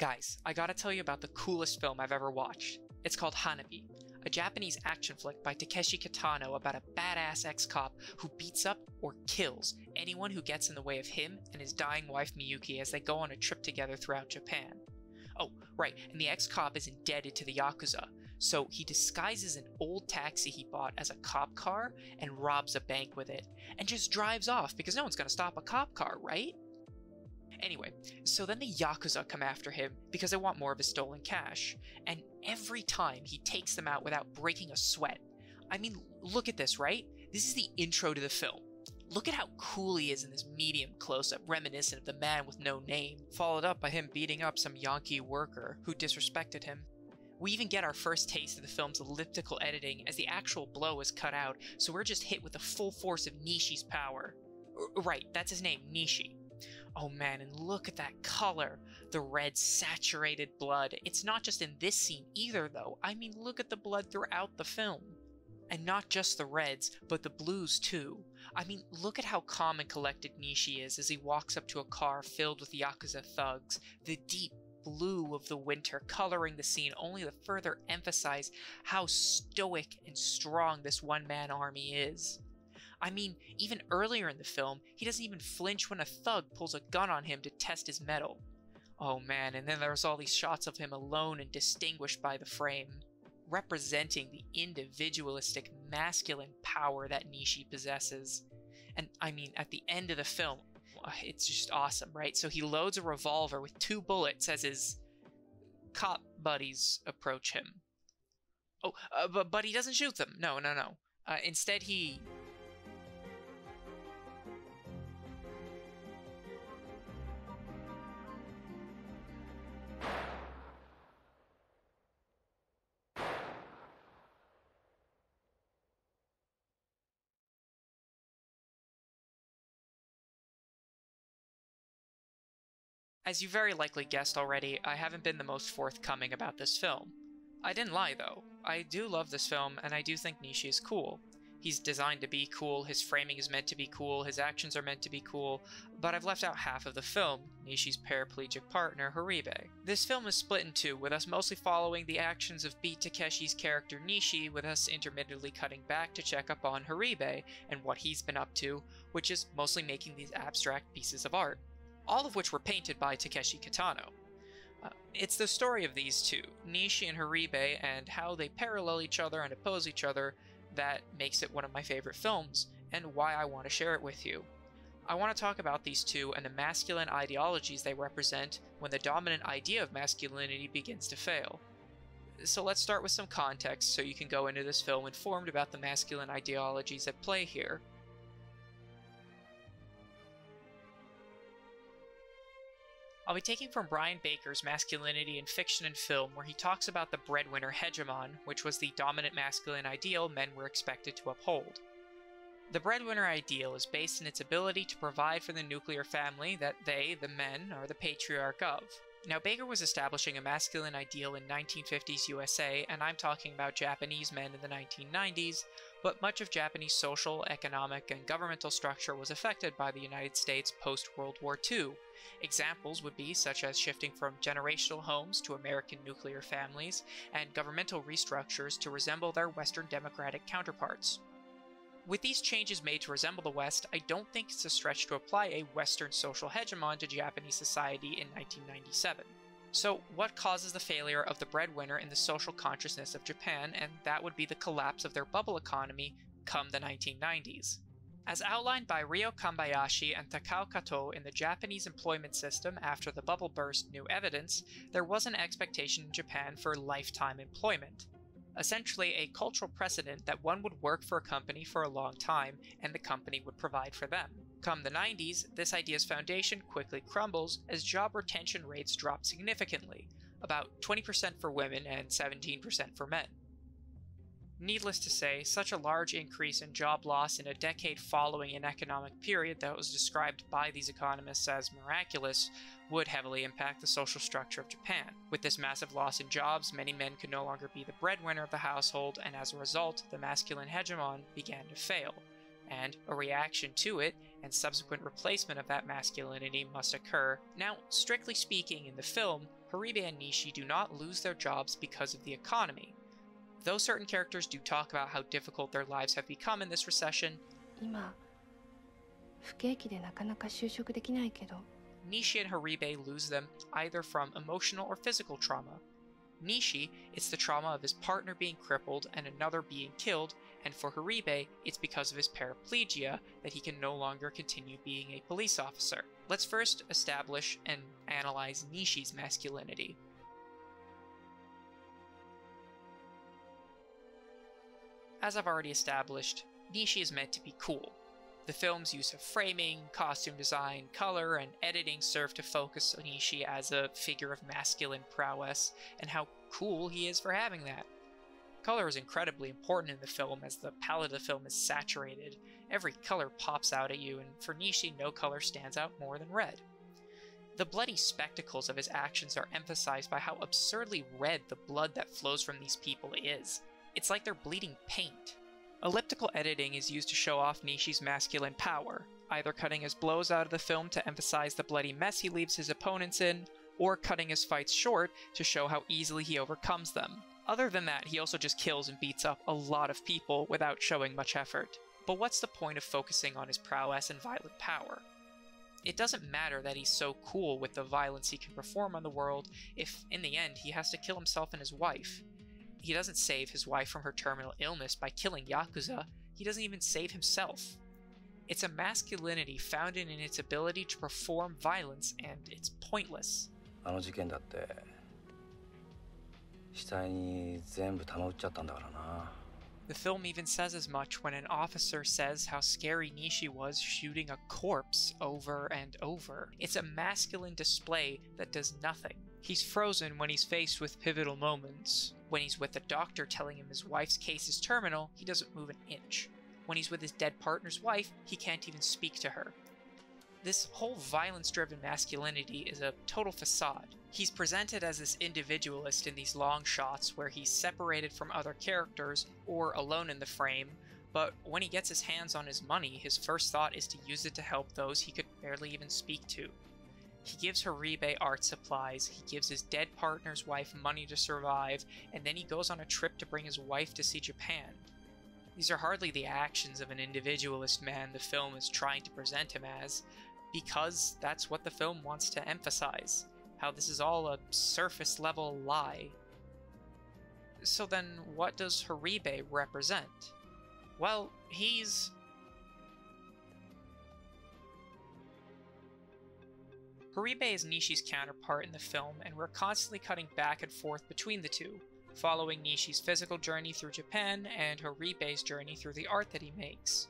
Guys, I gotta tell you about the coolest film I've ever watched. It's called Hanabi, a Japanese action flick by Takeshi Kitano about a badass ex-cop who beats up or kills anyone who gets in the way of him and his dying wife Miyuki as they go on a trip together throughout Japan. Oh, right, and the ex-cop is indebted to the Yakuza, so he disguises an old taxi he bought as a cop car and robs a bank with it, and just drives off because no one's gonna stop a cop car, right? Anyway, so then the Yakuza come after him because they want more of his stolen cash, and every time he takes them out without breaking a sweat. I mean, look at this, right? This is the intro to the film. Look at how cool he is in this medium close-up reminiscent of The Man with No Name, followed up by him beating up some Yankee worker who disrespected him. We even get our first taste of the film's elliptical editing as the actual blow is cut out, so we're just hit with the full force of Nishi's power. Right, that's his name, Nishi. Oh man, and look at that color! The red saturated blood. It's not just in this scene either though, I mean look at the blood throughout the film. And not just the reds, but the blues too. I mean, look at how calm and collected Nishi is as he walks up to a car filled with Yakuza thugs, the deep blue of the winter coloring the scene only to further emphasize how stoic and strong this one-man army is. I mean, even earlier in the film, he doesn't even flinch when a thug pulls a gun on him to test his mettle. Oh man, and then there's all these shots of him alone and distinguished by the frame, representing the individualistic masculine power that Nishi possesses. And I mean, at the end of the film, it's just awesome, right? So he loads a revolver with 2 bullets as his cop buddies approach him. Oh, but he doesn't shoot them. No. Instead, he... As you very likely guessed already, I haven't been the most forthcoming about this film. I didn't lie though. I do love this film, and I do think Nishi is cool. He's designed to be cool, his framing is meant to be cool, his actions are meant to be cool, but I've left out half of the film, Nishi's paraplegic partner, Haribe. This film is split in two, with us mostly following the actions of B. Takeshi's character Nishi, with us intermittently cutting back to check up on Haribe and what he's been up to, which is mostly making these abstract pieces of art, all of which were painted by Takeshi Kitano. It's the story of these two, Nishi and Haribe, and how they parallel each other and oppose each other that makes it one of my favorite films, and why I want to share it with you. I want to talk about these two and the masculine ideologies they represent when the dominant idea of masculinity begins to fail. So let's start with some context so you can go into this film informed about the masculine ideologies at play here. I'll be taking from Brian Baker's Masculinity in Fiction and Film, where he talks about the breadwinner hegemon, which was the dominant masculine ideal men were expected to uphold. The breadwinner ideal is based on its ability to provide for the nuclear family that they, the men, are the patriarch of. Now, Baker was establishing a masculine ideal in 1950s USA, and I'm talking about Japanese men in the 1990s, but much of Japanese social, economic, and governmental structure was affected by the United States post-World War II. Examples would be such as shifting from generational homes to American nuclear families, and governmental restructures to resemble their Western democratic counterparts. With these changes made to resemble the West, I don't think it's a stretch to apply a Western social hegemon to Japanese society in 1997. So, what causes the failure of the breadwinner in the social consciousness of Japan, and that would be the collapse of their bubble economy come the 1990s. As outlined by Ryo Kambayashi and Takao Kato in the Japanese employment system after the bubble burst New Evidence, there was an expectation in Japan for lifetime employment. Essentially a cultural precedent that one would work for a company for a long time, and the company would provide for them. Come the 90s, this idea's foundation quickly crumbles as job retention rates drop significantly, about 20% for women and 17% for men. Needless to say, such a large increase in job loss in a decade following an economic period that was described by these economists as miraculous would heavily impact the social structure of Japan. With this massive loss in jobs, many men could no longer be the breadwinner of the household, and as a result, the masculine hegemon began to fail, and a reaction to it and subsequent replacement of that masculinity must occur. Now, strictly speaking, in the film, Haribe and Nishi do not lose their jobs because of the economy, though certain characters do talk about how difficult their lives have become in this recession. Nishi and Haribe lose them either from emotional or physical trauma. Nishi, it's the trauma of his partner being crippled and another being killed, and for Haribe, it's because of his paraplegia that he can no longer continue being a police officer. Let's first establish and analyze Nishi's masculinity. As I've already established, Nishi is meant to be cool. The film's use of framing, costume design, color, and editing serve to focus on Nishi as a figure of masculine prowess, and how cool he is for having that. Color is incredibly important in the film, as the palette of the film is saturated. Every color pops out at you, and for Nishi, no color stands out more than red. The bloody spectacles of his actions are emphasized by how absurdly red the blood that flows from these people is. It's like they're bleeding paint. Elliptical editing is used to show off Nishi's masculine power, either cutting his blows out of the film to emphasize the bloody mess he leaves his opponents in, or cutting his fights short to show how easily he overcomes them. Other than that, he also just kills and beats up a lot of people without showing much effort. But what's the point of focusing on his prowess and violent power? It doesn't matter that he's so cool with the violence he can perform on the world if, in the end, he has to kill himself and his wife. He doesn't save his wife from her terminal illness by killing Yakuza, he doesn't even save himself. It's a masculinity founded in its ability to perform violence, and it's pointless. The film even says as much when an officer says how scary Nishi was shooting a corpse over and over. It's a masculine display that does nothing. He's frozen when he's faced with pivotal moments. When he's with the doctor telling him his wife's case is terminal, he doesn't move an inch. When he's with his dead partner's wife, he can't even speak to her. This whole violence-driven masculinity is a total facade. He's presented as this individualist in these long shots where he's separated from other characters or alone in the frame, but when he gets his hands on his money, his first thought is to use it to help those he could barely even speak to. He gives Haribe art supplies, he gives his dead partner's wife money to survive, and then he goes on a trip to bring his wife to see Japan. These are hardly the actions of an individualist man the film is trying to present him as, because that's what the film wants to emphasize, how this is all a surface-level lie. So then, what does Haribe represent? Well, he's... Haribe is Nishi's counterpart in the film, and we're constantly cutting back and forth between the two, following Nishi's physical journey through Japan and Haribe's journey through the art that he makes.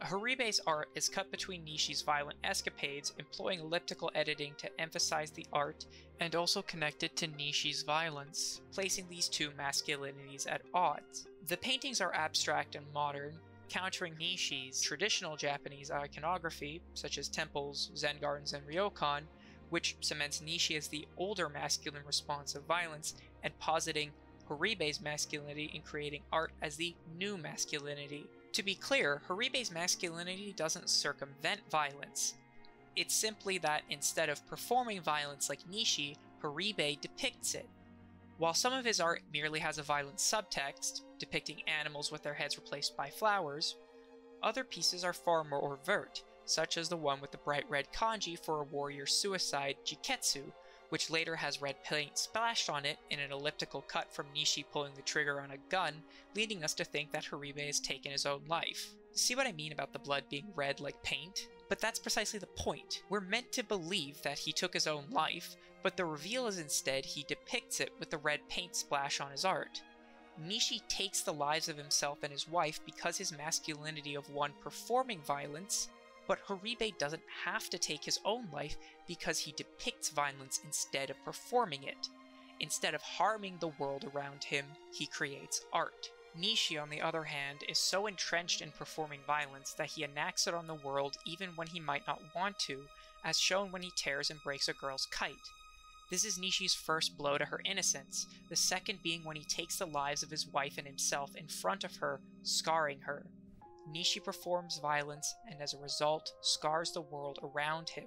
Haribe's art is cut between Nishi's violent escapades, employing elliptical editing to emphasize the art, and also connected to Nishi's violence, placing these two masculinities at odds. The paintings are abstract and modern, countering Nishi's traditional Japanese iconography, such as temples, Zen gardens, and ryokan, which cements Nishi as the older masculine response of violence, and positing Haribe's masculinity in creating art as the new masculinity. To be clear, Haribe's masculinity doesn't circumvent violence. It's simply that instead of performing violence like Nishi, Haribe depicts it. While some of his art merely has a violent subtext, depicting animals with their heads replaced by flowers, other pieces are far more overt, such as the one with the bright red kanji for a warrior's suicide, Jiketsu, which later has red paint splashed on it in an elliptical cut from Nishi pulling the trigger on a gun, leading us to think that Haribe has taken his own life. See what I mean about the blood being red like paint? But that's precisely the point. We're meant to believe that he took his own life, but the reveal is instead he depicts it with the red paint splash on his art. Nishi takes the lives of himself and his wife because his masculinity of one performing violence, but Haribe doesn't have to take his own life because he depicts violence instead of performing it. Instead of harming the world around him, he creates art. Nishi, on the other hand, is so entrenched in performing violence that he enacts it on the world even when he might not want to, as shown when he tears and breaks a girl's kite. This is Nishi's first blow to her innocence, the second being when he takes the lives of his wife and himself in front of her, scarring her. Nishi performs violence, and as a result, scars the world around him.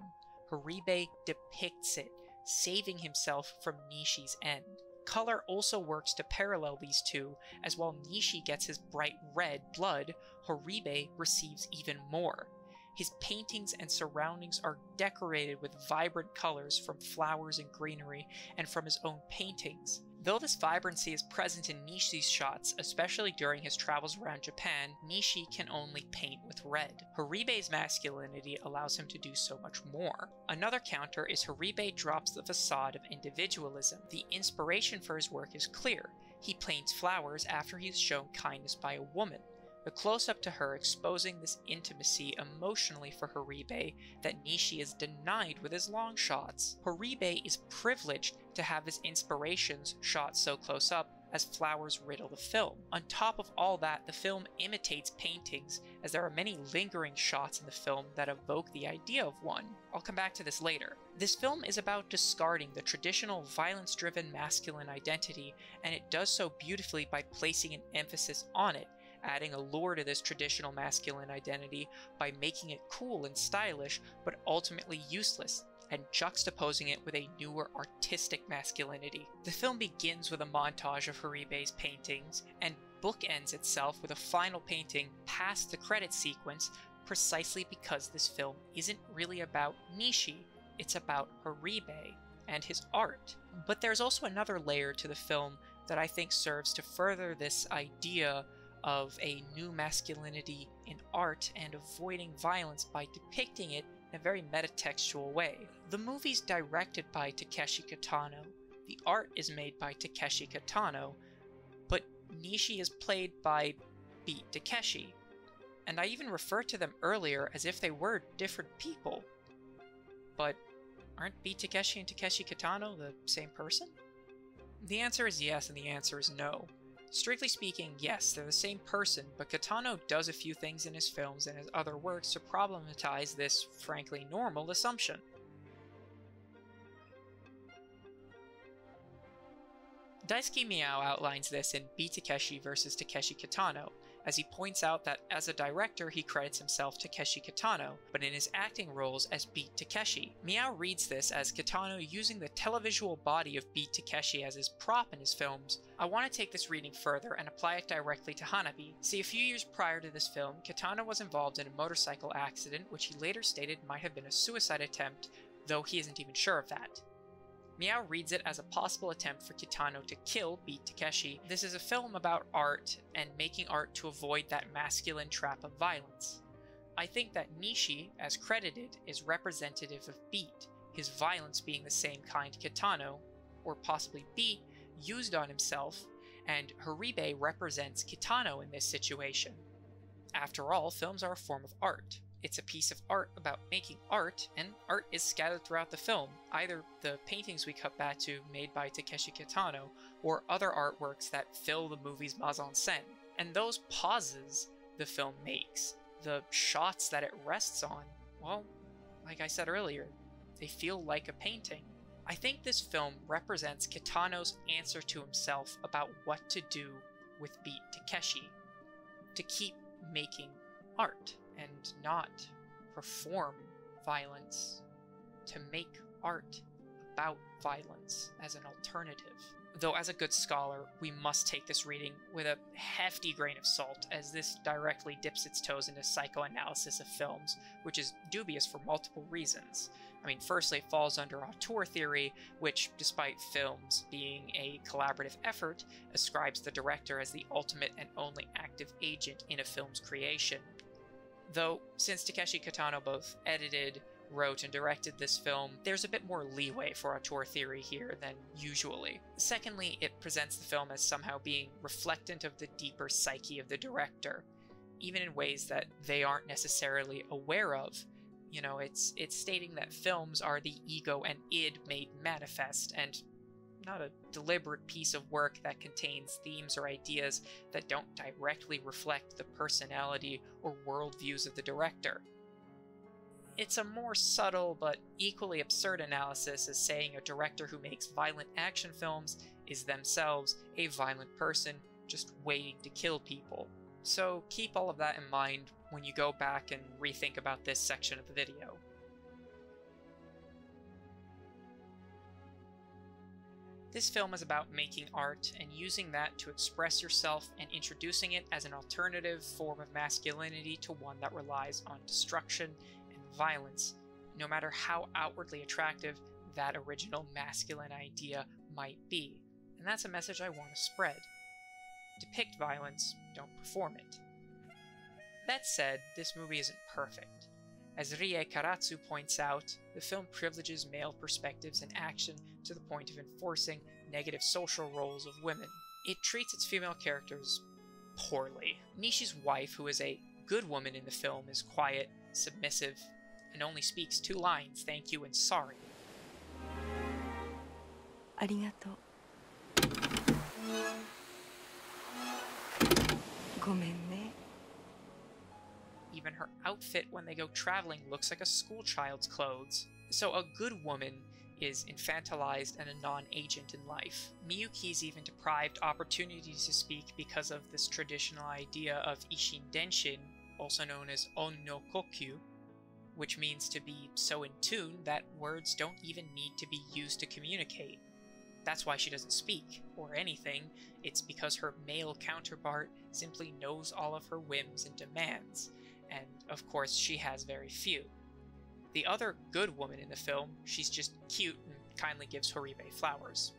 Haribe depicts it, saving himself from Nishi's end. Color also works to parallel these two, as while Nishi gets his bright red blood, Horibe receives even more. His paintings and surroundings are decorated with vibrant colors from flowers and greenery, and from his own paintings. Though this vibrancy is present in Nishi's shots, especially during his travels around Japan, Nishi can only paint with red. Horibe's masculinity allows him to do so much more. Another counter is Horibe drops the facade of individualism. The inspiration for his work is clear. He paints flowers after he is shown kindness by a woman. The close-up to her exposing this intimacy emotionally for Horibe that Nishi is denied with his long shots. Horibe is privileged to have his inspirations shot so close up as flowers riddle the film. On top of all that, the film imitates paintings, as there are many lingering shots in the film that evoke the idea of one. I'll come back to this later. This film is about discarding the traditional violence-driven masculine identity, and it does so beautifully by placing an emphasis on it, adding allure to this traditional masculine identity by making it cool and stylish, but ultimately useless, and juxtaposing it with a newer artistic masculinity. The film begins with a montage of Horibe's paintings, and bookends itself with a final painting past the credit sequence, precisely because this film isn't really about Nishi, it's about Horibe and his art. But there's also another layer to the film that I think serves to further this idea of a new masculinity in art and avoiding violence by depicting it in a very metatextual way. The movie's directed by Takeshi Kitano. The art is made by Takeshi Kitano, but Nishi is played by Beat Takeshi, and I even referred to them earlier as if they were different people. But aren't Beat Takeshi and Takeshi Kitano the same person? The answer is yes, and the answer is no. Strictly speaking, yes, they're the same person, but Kitano does a few things in his films and his other works to problematize this, frankly, normal assumption. Daisuke Miao outlines this in Beat Takeshi vs. Takeshi Kitano, as he points out that as a director he credits himself Takeshi Kitano, but in his acting roles as Beat Takeshi. Miao reads this as Kitano using the televisual body of Beat Takeshi as his prop in his films. I want to take this reading further and apply it directly to Hanabi. See, a few years prior to this film, Kitano was involved in a motorcycle accident which he later stated might have been a suicide attempt, though he isn't even sure of that. Miao reads it as a possible attempt for Kitano to kill Beat Takeshi. This is a film about art and making art to avoid that masculine trap of violence. I think that Nishi, as credited, is representative of Beat, his violence being the same kind Kitano, or possibly Beat, used on himself, and Horibe represents Kitano in this situation. After all, films are a form of art. It's a piece of art about making art, and art is scattered throughout the film, either the paintings we cut back to made by Takeshi Kitano, or other artworks that fill the movie's mise-en-scène. And those pauses the film makes, the shots that it rests on, well, like I said earlier, they feel like a painting. I think this film represents Kitano's answer to himself about what to do with Beat Takeshi, to keep making art and not perform violence, to make art about violence as an alternative. Though as a good scholar, we must take this reading with a hefty grain of salt, as this directly dips its toes into psychoanalysis of films, which is dubious for multiple reasons. I mean, firstly, it falls under auteur theory, which, despite films being a collaborative effort, ascribes the director as the ultimate and only active agent in a film's creation. Though, since Takeshi Kitano both edited, wrote, and directed this film, there's a bit more leeway for auteur theory here than usually. Secondly, it presents the film as somehow being reflectant of the deeper psyche of the director, even in ways that they aren't necessarily aware of. You know, it's stating that films are the ego and id made manifest, and not a deliberate piece of work that contains themes or ideas that don't directly reflect the personality or worldviews of the director. It's a more subtle but equally absurd analysis as saying a director who makes violent action films is themselves a violent person just waiting to kill people. So keep all of that in mind when you go back and rethink about this section of the video. This film is about making art and using that to express yourself and introducing it as an alternative form of masculinity to one that relies on destruction and violence, no matter how outwardly attractive that original masculine idea might be. And that's a message I want to spread. Depict violence, don't perform it. That said, this movie isn't perfect. As Rie Karatsu points out, the film privileges male perspectives and action to the point of enforcing negative social roles of women. It treats its female characters poorly. Nishi's wife, who is a good woman in the film, is quiet, submissive, and only speaks two lines, thank you and sorry. Arigato. Gomen ne. Even her outfit when they go traveling looks like a schoolchild's clothes. So a good woman is infantilized and a non-agent in life. Miyuki's even deprived opportunities to speak because of this traditional idea of Ishin-denshin, also known as On-no-kokyu, which means to be so in tune that words don't even need to be used to communicate. That's why she doesn't speak, or anything. It's because her male counterpart simply knows all of her whims and demands, and of course she has very few. The other good woman in the film, she's just cute and kindly gives Horibe flowers.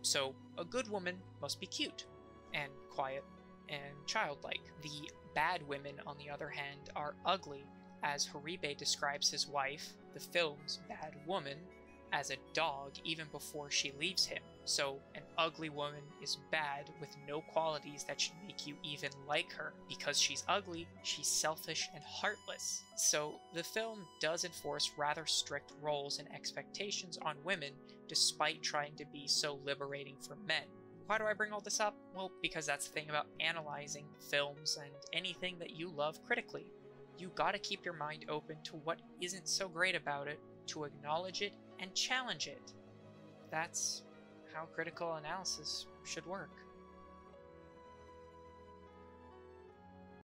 So a good woman must be cute, and quiet, and childlike. The bad women, on the other hand, are ugly, as Horibe describes his wife, the film's bad woman, as a dog even before she leaves him. So an ugly woman is bad with no qualities that should make you even like her. Because she's ugly, she's selfish and heartless. So the film does enforce rather strict roles and expectations on women despite trying to be so liberating for men. Why do I bring all this up? Well, because that's the thing about analyzing films and anything that you love critically. You gotta keep your mind open to what isn't so great about it, to acknowledge it and challenge it. That's how critical analysis should work.